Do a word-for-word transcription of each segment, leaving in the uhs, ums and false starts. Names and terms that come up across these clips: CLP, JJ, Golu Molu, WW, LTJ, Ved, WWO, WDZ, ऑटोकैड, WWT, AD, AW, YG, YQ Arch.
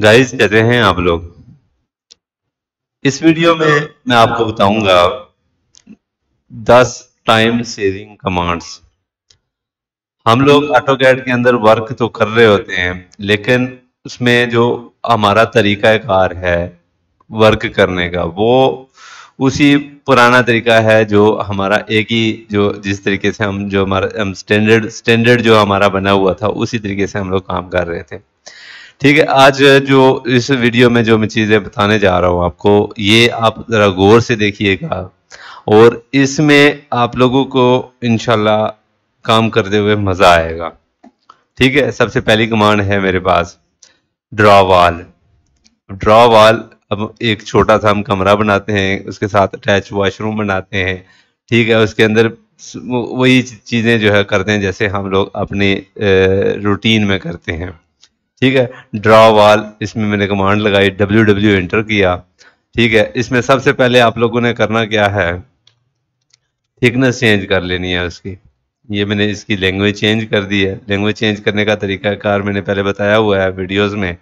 Guys कहते हैं आप लोग। इस वीडियो में मैं आपको बताऊंगा दस टाइम सेविंग कमांड्स। हम लोग ऑटोकैड के अंदर वर्क तो कर रहे होते हैं, लेकिन उसमें जो हमारा तरीकाकार है वर्क करने का वो उसी पुराना तरीका है जो हमारा एक ही जो जिस तरीके से हम जो हमारा हम स्टैंडर्ड स्टैंडर्ड जो हमारा बना हुआ था उसी तरीके से हम लोग काम कर रहे थे। ठीक है, आज जो इस वीडियो में जो मैं चीज़ें बताने जा रहा हूँ आपको, ये आप ज़रा गौर से देखिएगा और इसमें आप लोगों को इंशाल्लाह काम करते हुए मज़ा आएगा। ठीक है, सबसे पहली कमांड है मेरे पास ड्रा वॉल। ड्रा वॉल, अब एक छोटा सा हम कमरा बनाते हैं, उसके साथ अटैच वॉशरूम बनाते हैं। ठीक है, उसके अंदर वही चीज़ें जो है करते हैं जैसे हम लोग अपनी रूटीन में करते हैं। ठीक है, ड्रा वॉल, इसमें मैंने कमांड लगाई डब्ल्यू डब्ल्यू एंटर किया। ठीक है, इसमें सबसे पहले आप लोगों ने करना क्या है, थिकनेस चेंज कर लेनी है उसकी। ये मैंने इसकी लैंग्वेज चेंज कर दी है। लैंग्वेज चेंज करने का तरीकाकार मैंने पहले बताया हुआ है वीडियोस में।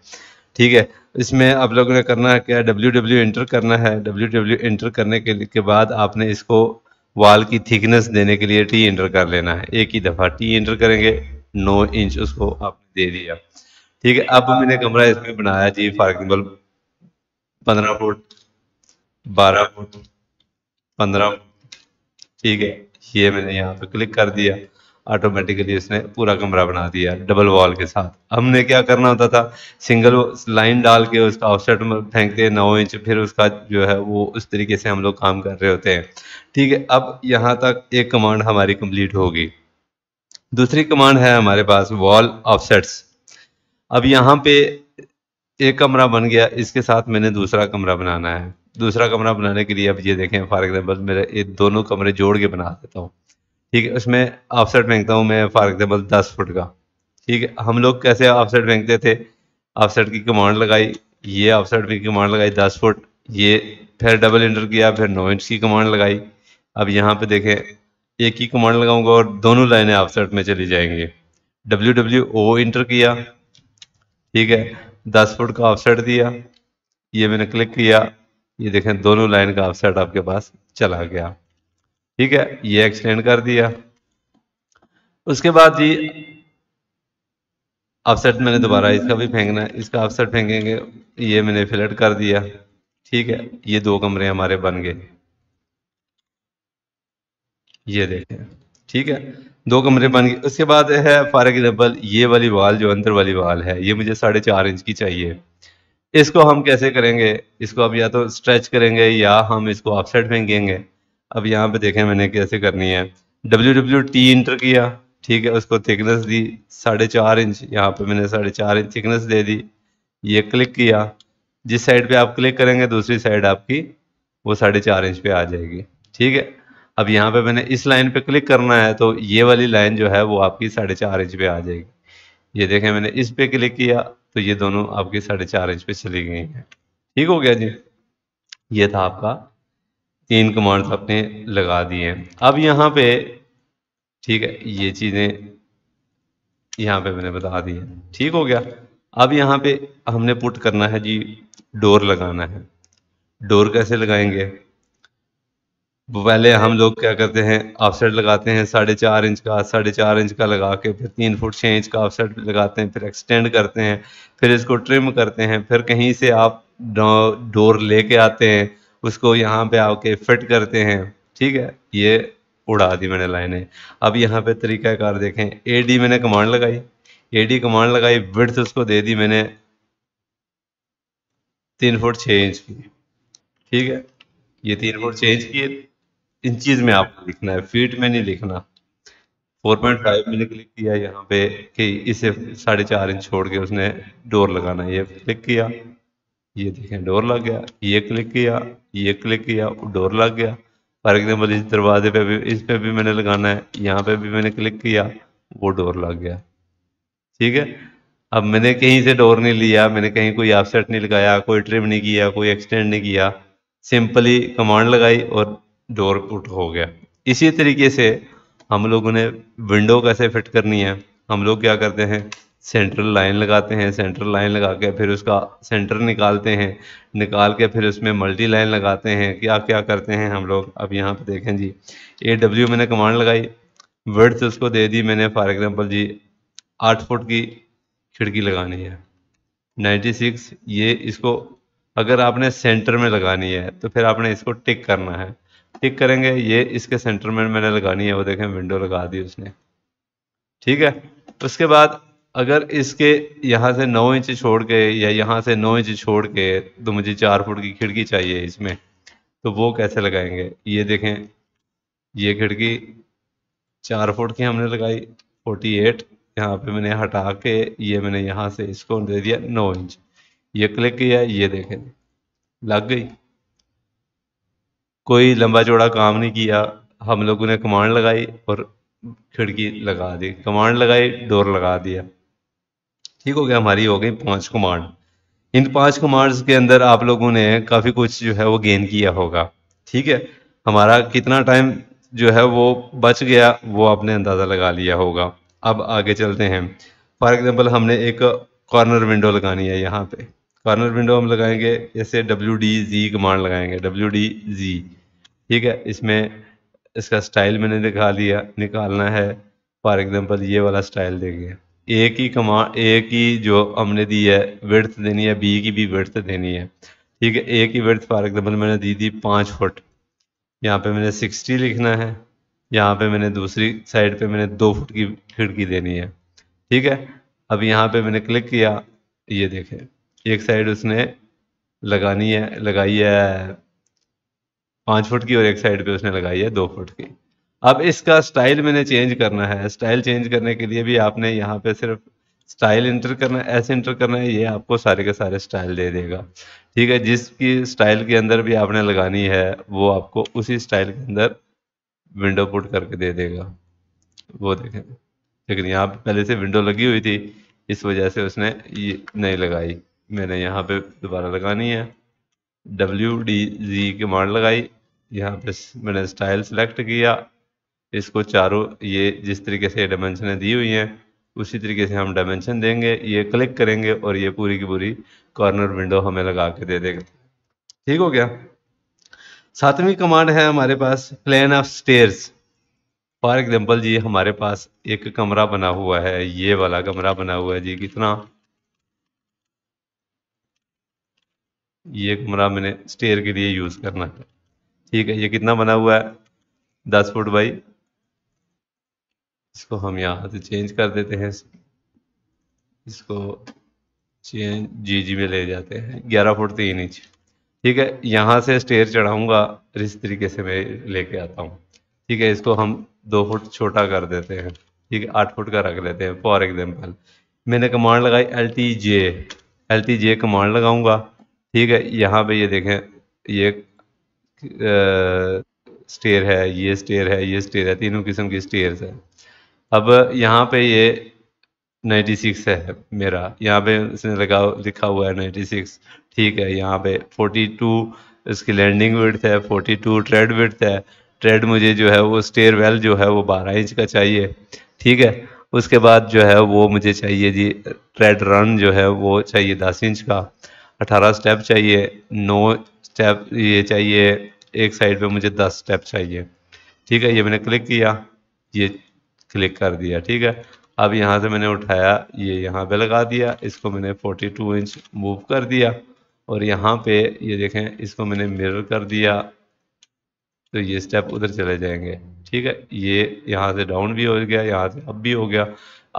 ठीक है, इसमें आप लोगों ने करना है क्या, डब्ल्यू डब्ल्यू एंटर करना है। डब्ल्यू डब्ल्यू एंटर करने के, के बाद आपने इसको वॉल की थिकनेस देने के लिए टी एंटर कर लेना है। एक ही दफ़ा टी एंटर करेंगे, नौ इंच उसको आपने दे दिया। ठीक है, अब मैंने कमरा इसमें बनाया जी, फॉर एग्जाम्पल पंद्रह फुट, बारह फुट, पंद्रह फुट। ठीक है, ये मैंने यहाँ पे क्लिक कर दिया, ऑटोमेटिकली इसने पूरा कमरा बना दिया डबल वॉल के साथ। हमने क्या करना होता था, सिंगल लाइन डाल के उसका ऑफसेट फेंकते नौ इंच, फिर उसका जो है वो उस तरीके से हम लोग काम कर रहे होते हैं। ठीक है, अब यहाँ तक एक कमांड हमारी कंप्लीट होगी। दूसरी कमांड है हमारे पास वॉल ऑफसेट्स। अब यहाँ पे एक कमरा बन गया, इसके साथ मैंने दूसरा कमरा बनाना है। दूसरा कमरा बनाने के लिए अब ये देखें, फॉर एग्जाम्पल मेरे ये दोनों कमरे जोड़ के बना देता हूँ। ठीक है, उसमें ऑफसेट फेंकता हूँ मैं, फॉर एग्जाम्पल दस फुट का। ठीक है, हम लोग कैसे ऑफसेट फेंकते थे, ऑफसेट की कमांड लगाई, ये ऑफसेट की कमांड लगाई दस फुट, ये फिर डबल एंटर किया, फिर नौ इंच की कमांड लगाई। अब यहाँ पे देखें एक ही कमांड लगाऊंगा और दोनों लाइनें ऑफसेट में चली जाएंगी। डब्ल्यू डब्ल्यू ओ इंटर किया। ठीक है, दस फुट का ऑफसेट दिया, ये मैंने क्लिक किया, ये देखें दोनों लाइन का ऑफसेट आपके पास चला गया। ठीक है, ये एक्सटेंड कर दिया। उसके बाद जी ऑफसेट मैंने दोबारा इसका भी फेंकना है, इसका ऑफसेट फेंकेंगे, ये मैंने फिलेट कर दिया। ठीक है, ये दो कमरे हमारे बन गए, ये देखें। ठीक है, दो कमरे बन गए। उसके बाद है फॉर एग्जाम्पल ये वाली वॉल, जो अंदर वाली वॉल है, ये मुझे साढ़े चार इंच की चाहिए। इसको हम कैसे करेंगे, इसको अब या तो स्ट्रेच करेंगे या हम इसको ऑफसेट फेंकेंगे। अब यहाँ पे देखें मैंने कैसे करनी है, डब्ल्यू डब्ल्यू टी इंटर किया। ठीक है, उसको थिकनेस दी साढ़े चार इंच, यहाँ पे मैंने साढ़े चार इंच थिकनेस दे दी। ये क्लिक किया, जिस साइड पर आप क्लिक करेंगे दूसरी साइड आपकी वो साढ़े चार इंच पे आ जाएगी। ठीक है, अब यहाँ पे मैंने इस लाइन पे क्लिक करना है तो ये वाली लाइन जो है वो आपकी साढ़े चार इंच पे आ जाएगी। ये देखें मैंने इस पे क्लिक किया तो ये दोनों आपकी साढ़े चार इंच पे चली गई हैं। ठीक हो गया जी, ये था आपका तीन कमांड्स आपने लगा दिए। अब यहाँ पे ठीक है, ये चीज़ें यहाँ पे मैंने बता दी है। ठीक हो गया, अब यहाँ पे हमने पुट करना है जी, डोर लगाना है। डोर कैसे लगाएंगे, पहले हम लोग क्या करते हैं, ऑफसेट लगाते हैं साढ़े चार इंच का, साढ़े चार इंच का लगा के फिर तीन फुट छः इंच का ऑफसेट लगाते हैं, फिर एक्सटेंड करते हैं, फिर इसको ट्रिम करते हैं, फिर कहीं से आप डोर लेके आते हैं, उसको यहाँ पे आके फिट करते हैं। ठीक है, ये उड़ा दी मैंने लाइनें। अब यहाँ पे तरीकाकार देखें, ए डी मैंने कमांड लगाई, ए डी कमांड लगाई, विड्थ उसको दे दी मैंने तीन फुट छः इंच की। ठीक है, ये तीन फुट छः इंच की इंचीज में आपको लिखना है, फीट में नहीं लिखना। चार पॉइंट पाँच मैंने क्लिक किया यहाँ पे कि इसे साढ़े चार इंच छोड़ के उसने डोर लगाना है। ये क्लिक किया, ये देखें डोर लग गया, ये क्लिक किया, ये क्लिक किया, डोर लग गया। फॉर एग्जाम्पल इस दरवाजे पे भी, इस पे भी मैंने लगाना है, यहाँ पे भी मैंने क्लिक किया, वो डोर लग गया। ठीक है, अब मैंने कहीं से डोर नहीं लिया, मैंने कहीं कोई ऑफसेट नहीं लगाया, कोई ट्रिम नहीं किया, कोई एक्सटेंड नहीं किया, सिंपली कमांड लगाई और डोर पुट हो गया। इसी तरीके से हम लोगों ने विंडो कैसे फिट करनी है, हम लोग क्या करते हैं सेंट्रल लाइन लगाते हैं, सेंट्रल लाइन लगा के फिर उसका सेंटर निकालते हैं, निकाल के फिर उसमें मल्टी लाइन लगाते हैं, क्या क्या करते हैं हम लोग। अब यहाँ पे देखें जी, ए डब्ल्यू मैंने कमांड लगाई, वर्ड्स उसको दे दी मैंने, फॉर एग्जांपल जी आठ फुट की खिड़की लगानी है नाइन्टी सिक्स, ये इसको अगर आपने सेंटर में लगानी है तो फिर आपने इसको टिक करना है, टिक करेंगे, ये इसके सेंटर में मैंने लगानी है, वो देखें विंडो लगा दी उसने, ठीक है। उसके बाद अगर इसके यहाँ से नौ इंच छोड़ के या यहाँ से नौ इंच छोड़ के तो मुझे चार फुट की खिड़की चाहिए इसमें, तो वो कैसे लगाएंगे, ये देखें ये खिड़की चार फुट की हमने लगाई अड़तालीस, यहाँ पे मैंने हटा के ये मैंने यहाँ से इसको दे दिया नौ इंच, ये क्लिक किया, ये देखें लग गई। कोई लंबा चौड़ा काम नहीं किया, हम लोगों ने कमांड लगाई और खिड़की लगा दी, कमांड लगाई डोर लगा दिया, ठीक हो गया। हमारी हो गई पांच कमांड। इन पांच कमांड्स के अंदर आप लोगों ने काफ़ी कुछ जो है वो गेन किया होगा, ठीक है। हमारा कितना टाइम जो है वो बच गया वो आपने अंदाज़ा लगा लिया होगा। अब आगे चलते हैं, फॉर एग्जांपल हमने एक कॉर्नर विंडो लगानी है, यहाँ पे कॉर्नर विंडो हम लगाएंगे, जैसे डब्ल्यू डी जी कमांड लगाएंगे, डब्ल्यू डी जी, ठीक है। इसमें इसका स्टाइल मैंने दिखा दिया, निकालना है फॉर एग्जांपल ये वाला स्टाइल देंगे, ए की कमांड ए की जो हमने दी है विड्थ देनी है, बी की भी विड्थ देनी है, ठीक है। ए की विड्थ फॉर एग्जांपल मैंने दी थी पाँच फुट, यहाँ पर मैंने सिक्सटी लिखना है, यहाँ पे मैंने दूसरी साइड पे मैंने दो फुट की खिड़की देनी है, ठीक है। अब यहाँ पे मैंने क्लिक किया, ये देखें एक साइड उसने लगानी है, लगाई है पाँच फुट की और एक साइड पे उसने लगाई है दो फुट की। अब इसका स्टाइल मैंने चेंज करना है, स्टाइल चेंज करने के लिए भी आपने यहाँ पे सिर्फ स्टाइल इंटर करना है, ऐसे इंटर करना है, ये आपको सारे के सारे स्टाइल दे देगा, ठीक है। जिसकी स्टाइल के अंदर भी आपने लगानी है वो आपको उसी स्टाइल के अंदर विंडो पुट करके दे देगा, वो देखें। लेकिन यहाँ पे पहले से विंडो लगी हुई थी इस वजह से उसने ये नहीं लगाई, मैंने यहाँ पे दोबारा लगानी है, डब्ल्यू डी जी कमांड लगाई, यहाँ पे मैंने स्टाइल सेलेक्ट किया, इसको चारों ये जिस तरीके से डायमेंशनें दी हुई हैं उसी तरीके से हम डायमेंशन देंगे, ये क्लिक करेंगे और ये पूरी की पूरी कॉर्नर विंडो हमें लगा के दे देगा, ठीक हो गया। सातवीं कमांड है हमारे पास plan of stairs. For example जी हमारे पास एक कमरा बना हुआ है, ये वाला कमरा बना हुआ है जी, कितना ये कमरा मैंने स्टेयर के लिए यूज करना है, ठीक है। ये कितना बना हुआ है दस फुट बाई, इसको हम यहाँ से चेंज कर देते हैं, इसको चेंज जी जी में ले जाते हैं, ग्यारह फुट तीन इंच, ठीक है। यहाँ से स्टेयर चढ़ाऊंगा इस तरीके से मैं लेके आता हूँ, ठीक है। इसको हम दो फुट छोटा कर देते हैं, ठीक है, आठ फुट का रख लेते हैं। फॉर एग्जांपल मैंने कमांड लगाई L T J, L T J command लगाऊंगा, ठीक है। यहाँ पे ये देखें ये स्टेयर है, ये स्टेयर है, ये स्टेयर है, तीनों किस्म की स्टेयर्स है। अब यहाँ पे ये नाइन्टी सिक्स है मेरा, यहाँ पे इसने लगा लिखा हुआ है नाइन्टी सिक्स, ठीक है। यहाँ पे बयालीस इसकी लैंडिंग विड्थ है, बयालीस ट्रेड विड्थ है, ट्रेड मुझे जो है वो स्टेयर वेल जो है वो बारह इंच का चाहिए, ठीक है। उसके बाद जो है वो मुझे चाहिए जी ट्रेड रन जो है वो चाहिए दस इंच का, अठारह स्टेप चाहिए, नौ स्टेप ये चाहिए, एक साइड पे मुझे दस स्टेप चाहिए, ठीक है। ये मैंने क्लिक किया, ये क्लिक कर दिया, ठीक है। अब यहाँ से मैंने उठाया, ये यहाँ पे लगा दिया, इसको मैंने बयालीस इंच मूव कर दिया और यहाँ पे ये देखें इसको मैंने मिरर कर दिया तो ये स्टेप उधर चले जाएंगे, ठीक है। ये यहाँ से डाउन भी हो गया, यहाँ से अप भी हो गया,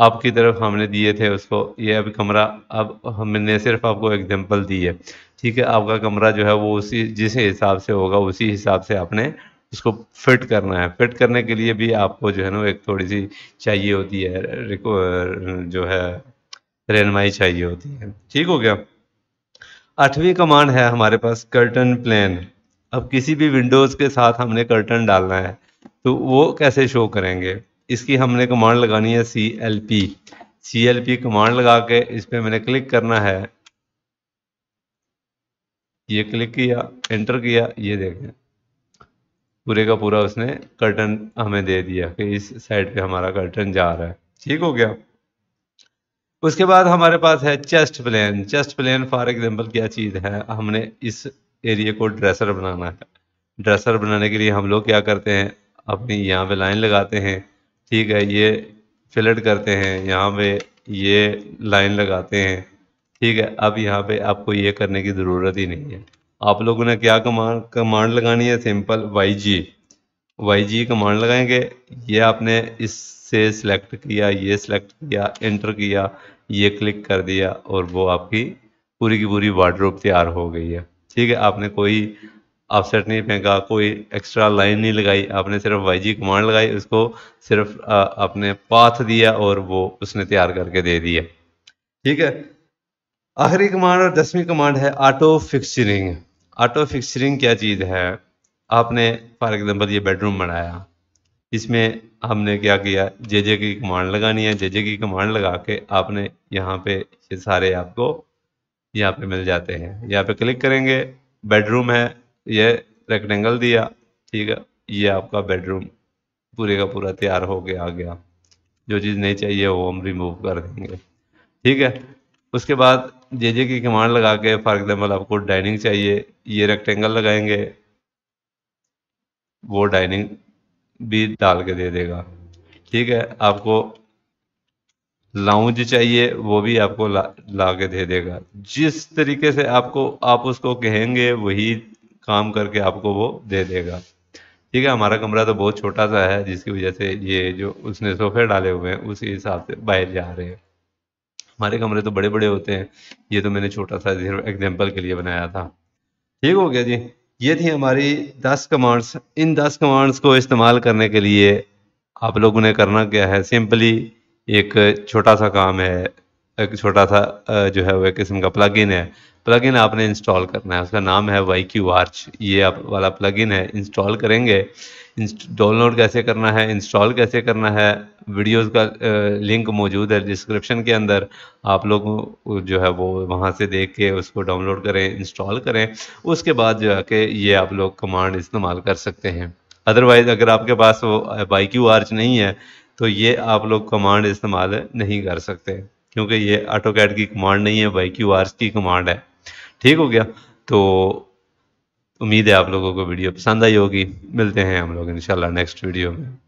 आप की तरफ हमने दिए थे उसको। ये अभी कमरा, अब हमने सिर्फ आपको एग्जांपल दी है, ठीक है। आपका कमरा जो है वो उसी जिस हिसाब से होगा उसी हिसाब से आपने उसको फिट करना है। फिट करने के लिए भी आपको जो है ना एक थोड़ी सी चाहिए होती है, जो है रहनुमाई चाहिए होती है, ठीक हो गया। आठवीं कमांड है हमारे पास कर्टन प्लान। अब किसी भी विंडोज़ के साथ हमने कर्टन डालना है तो वो कैसे शो करेंगे, इसकी हमने कमांड लगानी है C L P. C L P command लगा के इस पर मैंने क्लिक करना है, ये क्लिक किया, एंटर किया, ये देखें पूरे का पूरा उसने कर्टन हमें दे दिया कि इस साइड पे हमारा कर्टन जा रहा है, ठीक हो गया। उसके बाद हमारे पास है chest plane. Chest plane for example क्या चीज़ है, हमने इस एरिया को ड्रेसर बनाना है। ड्रेसर बनाने के लिए हम लोग क्या करते हैं, अपनी यहाँ पे लाइन लगाते हैं, ठीक है, ये फिलेट करते हैं, यहाँ पे ये लाइन लगाते हैं, ठीक है। अब यहाँ पे आपको ये करने की ज़रूरत ही नहीं है, आप लोगों ने क्या कमांड कमांड लगानी है, simple Y G Y G command लगाएंगे। ये आपने इससे सेलेक्ट किया, ये सेलेक्ट किया, एंटर किया, ये क्लिक कर दिया और वो आपकी पूरी की पूरी वार्डरोब तैयार हो गई है, ठीक है। आपने कोई ऑफसेट नहीं फेंका, कोई एक्स्ट्रा लाइन नहीं लगाई, आपने सिर्फ वाई जी कमांड लगाई, उसको सिर्फ आपने पाथ दिया और वो उसने तैयार करके दे दिया, ठीक है। आखिरी कमांड और दसवीं कमांड है ऑटो फिक्सचरिंग। ऑटो फिक्सचरिंग क्या चीज़ है, आपने फॉर एग्जांपल ये बेडरूम बनाया, इसमें हमने क्या किया, जे जे की कमांड लगानी है। जे जे की कमांड लगा के आपने यहाँ पे ये सारे आपको यहाँ पे मिल जाते हैं, यहाँ पे क्लिक करेंगे, बेडरूम है, ये रेक्टेंगल दिया, ठीक है, ये आपका बेडरूम पूरे का पूरा तैयार होके आ गया। जो चीज़ नहीं चाहिए वो हम रिमूव कर देंगे, ठीक है। उसके बाद जे जे की कमांड लगा के फॉर एग्जाम्पल आपको डाइनिंग चाहिए, ये रेक्टेंगल लगाएंगे, वो डाइनिंग भी डाल के दे देगा, ठीक है। आपको लाउंज चाहिए, वो भी आपको ला, ला के दे देगा। जिस तरीके से आपको आप उसको कहेंगे वही काम करके आपको वो दे देगा, ठीक है। हमारा कमरा तो बहुत छोटा सा है, जिसकी वजह से ये जो उसने सोफे डाले हुए हैं उसी हिसाब से बाहर जा रहे हैं। हमारे कमरे तो बड़े बड़े होते हैं, ये तो मैंने छोटा सा एग्जाम्पल के लिए बनाया था, ठीक हो गया जी। ये थी हमारी दस कमांड्स। इन दस कमांड्स को इस्तेमाल करने के लिए आप लोगों ने करना क्या है, सिंपली एक छोटा सा काम है, एक छोटा सा जो है वो एक किस्म का प्लगइन है, प्लगइन आपने इंस्टॉल करना है, उसका नाम है वाई क्यू आर्च। ये आप वाला प्लगइन है, इंस्टॉल करेंगे। डाउनलोड कैसे करना है, इंस्टॉल कैसे करना है, वीडियोस का लिंक मौजूद है डिस्क्रिप्शन के अंदर, आप लोग जो है वो वहाँ से देख के उसको डाउनलोड करें, इंस्टॉल करें। उसके बाद जो है कि ये आप लोग कमांड इस्तेमाल कर सकते हैं। अदरवाइज़ अगर आपके पास वो वाई क्यू आर्च नहीं है तो ये आप लोग कमांड इस्तेमाल नहीं कर सकते, क्योंकि ये ऑटोकैड की कमांड नहीं है, वाई क्यू आर्च की कमांड है, ठीक हो गया। तो उम्मीद है आप लोगों को वीडियो पसंद आई होगी। मिलते हैं हम लोग इंशाल्लाह नेक्स्ट वीडियो में।